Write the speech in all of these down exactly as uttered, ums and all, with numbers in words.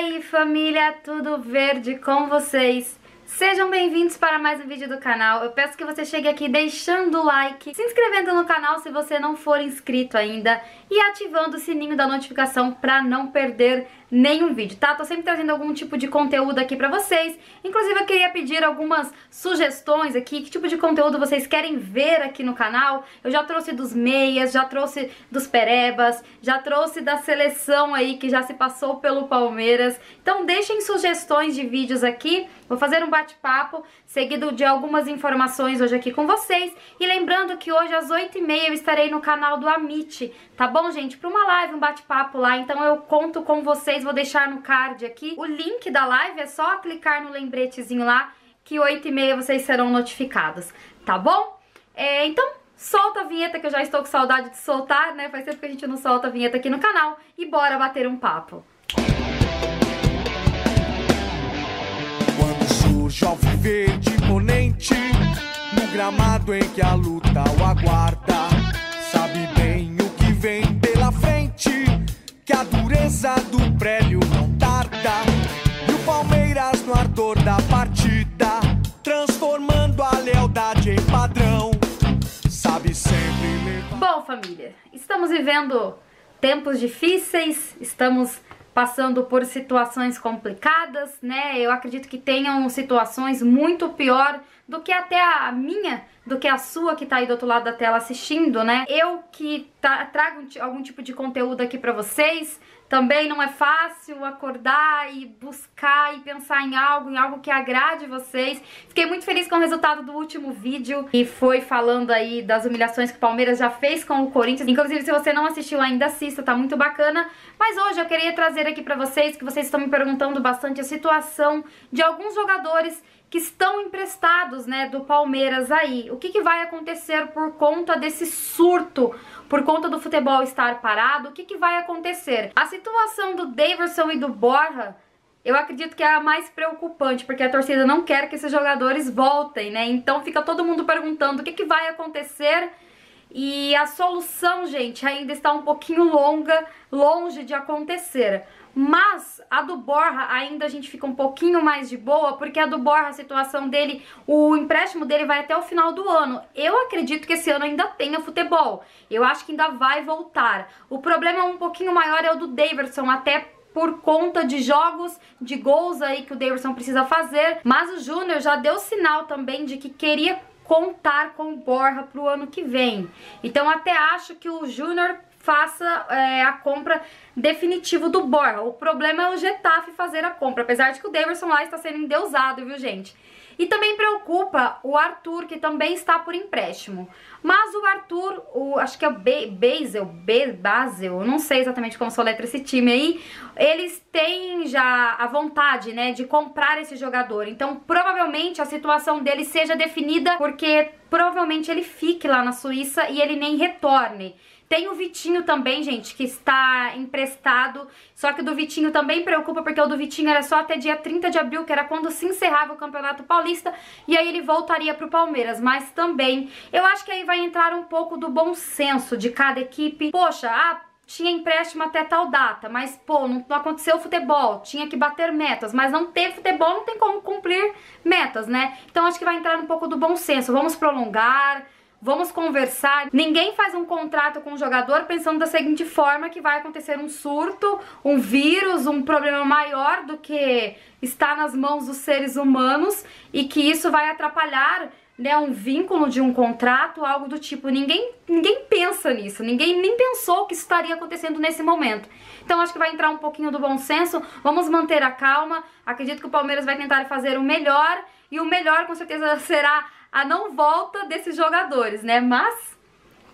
aí, família, tudo verde com vocês? Sejam bem-vindos para mais um vídeo do canal. Eu peço que você chegue aqui deixando o like, se inscrevendo no canal se você não for inscrito ainda e ativando o sininho da notificação para não perder nenhum vídeo, tá? Tô sempre trazendo algum tipo de conteúdo aqui pra vocês. Inclusive eu queria pedir algumas sugestões aqui, que tipo de conteúdo vocês querem ver aqui no canal. Eu já trouxe dos meias, já trouxe dos perebas, já trouxe da seleção aí que já se passou pelo Palmeiras. Então deixem sugestões de vídeos aqui, vou fazer um bate-papo seguido de algumas informações hoje aqui com vocês. E lembrando que hoje às oito e meia eu estarei no canal do Amici, tá bom, gente? Pra uma live, um bate-papo lá, então eu conto com vocês. Vou deixar no card aqui o link da live, é só clicar no lembretezinho lá que oito e meia vocês serão notificados, tá bom? É, então solta a vinheta que eu já estou com saudade de soltar, né? Faz tempo que a gente não solta a vinheta aqui no canal e bora bater um papo. Quando surge ao viver de imponente, no gramado em que a luta o aguarda, sabe bem o que vem pela frente, que a dureza do prélio não tarda, e o Palmeiras no ardor da partida, transformando a lealdade em padrão, sabe sempre levar... Bom, família, estamos vivendo tempos difíceis, estamos passando por situações complicadas, né? Eu acredito que tenham situações muito pior do que até a minha, do que a sua que tá aí do outro lado da tela assistindo, né? Eu que tra trago algum tipo de conteúdo aqui pra vocês, também não é fácil acordar e buscar e pensar em algo, em algo que agrade vocês. Fiquei muito feliz com o resultado do último vídeo, que foi falando aí das humilhações que o Palmeiras já fez com o Corinthians. Inclusive, se você não assistiu ainda, assista, tá muito bacana. Mas hoje eu queria trazer aqui pra vocês, que vocês estão me perguntando bastante, a situação de alguns jogadores que estão emprestados, né, do Palmeiras aí. O que, que vai acontecer por conta desse surto, por conta do futebol estar parado? O que, que vai acontecer? A situação do Deyverson e do Borja, eu acredito que é a mais preocupante, porque a torcida não quer que esses jogadores voltem, né? Então fica todo mundo perguntando o que, que vai acontecer. E a solução, gente, ainda está um pouquinho longa, longe de acontecer. Mas a do Borja ainda a gente fica um pouquinho mais de boa, porque a do Borja, a situação dele, o empréstimo dele vai até o final do ano. Eu acredito que esse ano ainda tenha futebol, eu acho que ainda vai voltar. O problema um pouquinho maior é o do Deyverson, até por conta de jogos, de gols aí que o Deyverson precisa fazer. Mas o Júnior já deu sinal também de que queria contar com o Borja pro ano que vem. Então até acho que o Júnior faça é, a compra definitiva do Borja. O problema é o Getafe fazer a compra, apesar de que o Deyverson lá está sendo endeusado, viu, gente? E também preocupa o Arthur, que também está por empréstimo. Mas o Arthur, o, acho que é o Basel, Basel, não sei exatamente como soletra esse time aí, eles têm já a vontade, né, de comprar esse jogador. Então, provavelmente, a situação dele seja definida, porque provavelmente ele fique lá na Suíça e ele nem retorne. Tem o Vitinho também, gente, que está emprestado, só que o do Vitinho também preocupa, porque o do Vitinho era só até dia trinta de abril, que era quando se encerrava o Campeonato Paulista, e aí ele voltaria para o Palmeiras. Mas também, eu acho que aí vai entrar um pouco do bom senso de cada equipe. Poxa, ah, tinha empréstimo até tal data, mas pô, não aconteceu futebol, tinha que bater metas, mas não teve futebol, não tem como cumprir metas, né? Então acho que vai entrar um pouco do bom senso, vamos prolongar... Vamos conversar. Ninguém faz um contrato com o jogador pensando da seguinte forma, que vai acontecer um surto, um vírus, um problema maior do que está nas mãos dos seres humanos e que isso vai atrapalhar, né, um vínculo de um contrato, algo do tipo. Ninguém, ninguém pensa nisso, ninguém nem pensou que isso estaria acontecendo nesse momento. Então acho que vai entrar um pouquinho do bom senso, vamos manter a calma. Acredito que o Palmeiras vai tentar fazer o melhor e o melhor com certeza será a não volta desses jogadores, né? Mas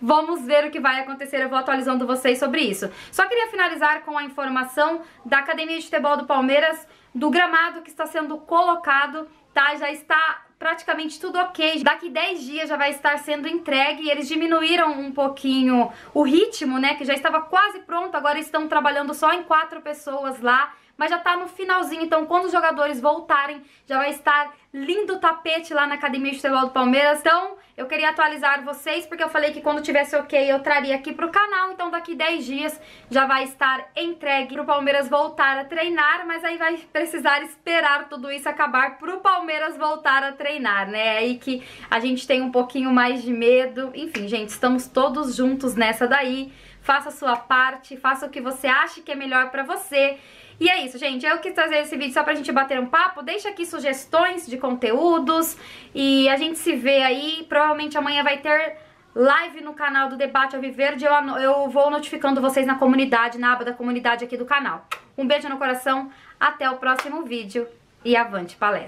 vamos ver o que vai acontecer, eu vou atualizando vocês sobre isso. Só queria finalizar com a informação da Academia de Futebol do Palmeiras, do gramado que está sendo colocado, tá? Já está praticamente tudo ok, daqui dez dias já vai estar sendo entregue. Eles diminuíram um pouquinho o ritmo, né, que já estava quase pronto, agora estão trabalhando só em quatro pessoas lá, mas já tá no finalzinho, então quando os jogadores voltarem, já vai estar lindo tapete lá na Academia de Futebol do Palmeiras. Então, eu queria atualizar vocês, porque eu falei que quando tivesse ok, eu traria aqui pro canal, então daqui dez dias já vai estar entregue pro Palmeiras voltar a treinar, mas aí vai precisar esperar tudo isso acabar pro Palmeiras voltar a treinar, né? É aí que a gente tem um pouquinho mais de medo. Enfim, gente, estamos todos juntos nessa daí. Faça a sua parte, faça o que você acha que é melhor pra você. E é isso, gente. Eu quis trazer esse vídeo só pra gente bater um papo. Deixa aqui sugestões de conteúdos e a gente se vê aí. Provavelmente amanhã vai ter live no canal do Debate ao Viverde. Eu, eu vou notificando vocês na comunidade, na aba da comunidade aqui do canal. Um beijo no coração, até o próximo vídeo e avante palestra.